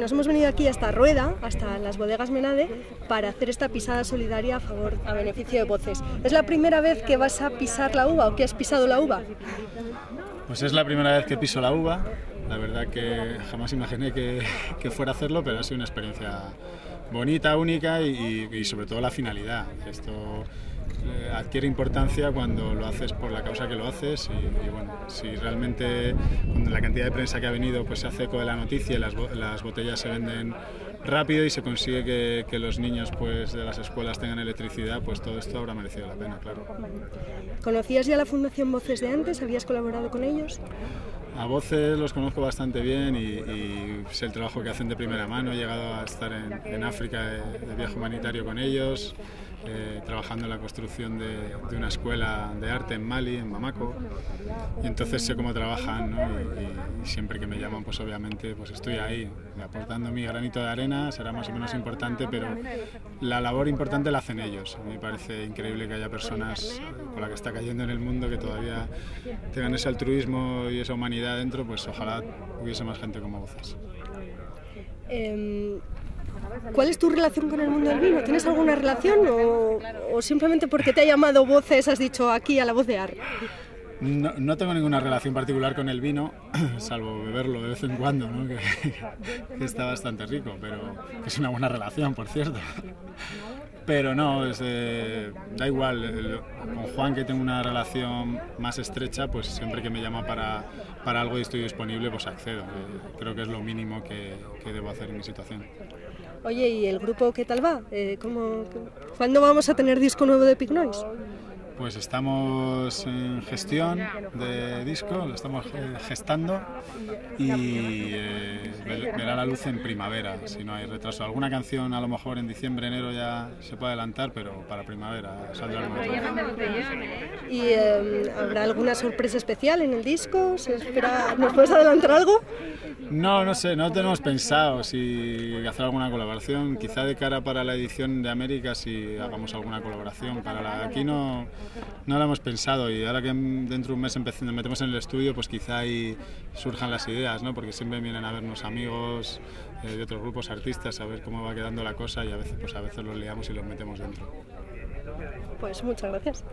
nos hemos venido aquí hasta Rueda, hasta las bodegas Menade, para hacer esta pisada solidaria a beneficio de Voces. ¿Es la primera vez que vas a pisar la uva o que has pisado la uva? Pues es la primera vez que piso la uva. La verdad que jamás imaginé que fuera a hacerlo, pero ha sido una experiencia bonita, única y sobre todo la finalidad. Esto adquiere importancia cuando lo haces por la causa que lo haces y bueno, si realmente la cantidad de prensa que ha venido pues se hace eco de la noticia y las botellas se venden rápido y se consigue que los niños pues de las escuelas tengan electricidad, pues todo esto habrá merecido la pena, claro. ¿Conocías ya la Fundación Voces de antes? ¿Habías colaborado con ellos? A Voces los conozco bastante bien y sé el trabajo que hacen de primera mano. He llegado a estar en África de viaje humanitario con ellos, trabajando en la construcción de una escuela de arte en Mali, en Bamako, y entonces sé cómo trabajan, ¿no? y siempre que me llaman, pues obviamente pues estoy ahí, aportando mi granito de arena. Será más o menos importante, pero la labor importante la hacen ellos. A mí me parece increíble que haya personas con las que está cayendo en el mundo que todavía tengan ese altruismo y esa humanidad adentro, pues ojalá hubiese más gente como Voces. ¿Cuál es tu relación con el mundo del vino? ¿Tienes alguna relación o simplemente porque te ha llamado Voces has dicho aquí a la voz de Ar? No tengo ninguna relación particular con el vino, salvo beberlo de vez en cuando, ¿no? que está bastante rico, pero que es una buena relación, por cierto. Pero no, da igual, con Juan, que tengo una relación más estrecha, pues siempre que me llama para algo y estoy disponible, pues accedo. Creo que es lo mínimo que debo hacer en mi situación. Oye, ¿y el grupo qué tal va? ¿Cuándo vamos a tener disco nuevo de Pignoise? Pues estamos en gestión de disco, lo estamos gestando y verá la luz en primavera, si no hay retraso. Alguna canción a lo mejor en diciembre, enero ya se puede adelantar, pero para primavera saldrá algo. ¿Y habrá alguna sorpresa especial en el disco? ¿Se espera? ¿Nos puedes adelantar algo? No sé, no tenemos pensado si hacer alguna colaboración, quizá de cara para la edición de América, si hagamos alguna colaboración para la... Aquí no lo hemos pensado y ahora que dentro de un mes nos metemos en el estudio, pues quizá ahí surjan las ideas, ¿no? Porque siempre vienen a vernos amigos de otros grupos, artistas, a ver cómo va quedando la cosa y a veces los liamos y los metemos dentro. Pues muchas gracias.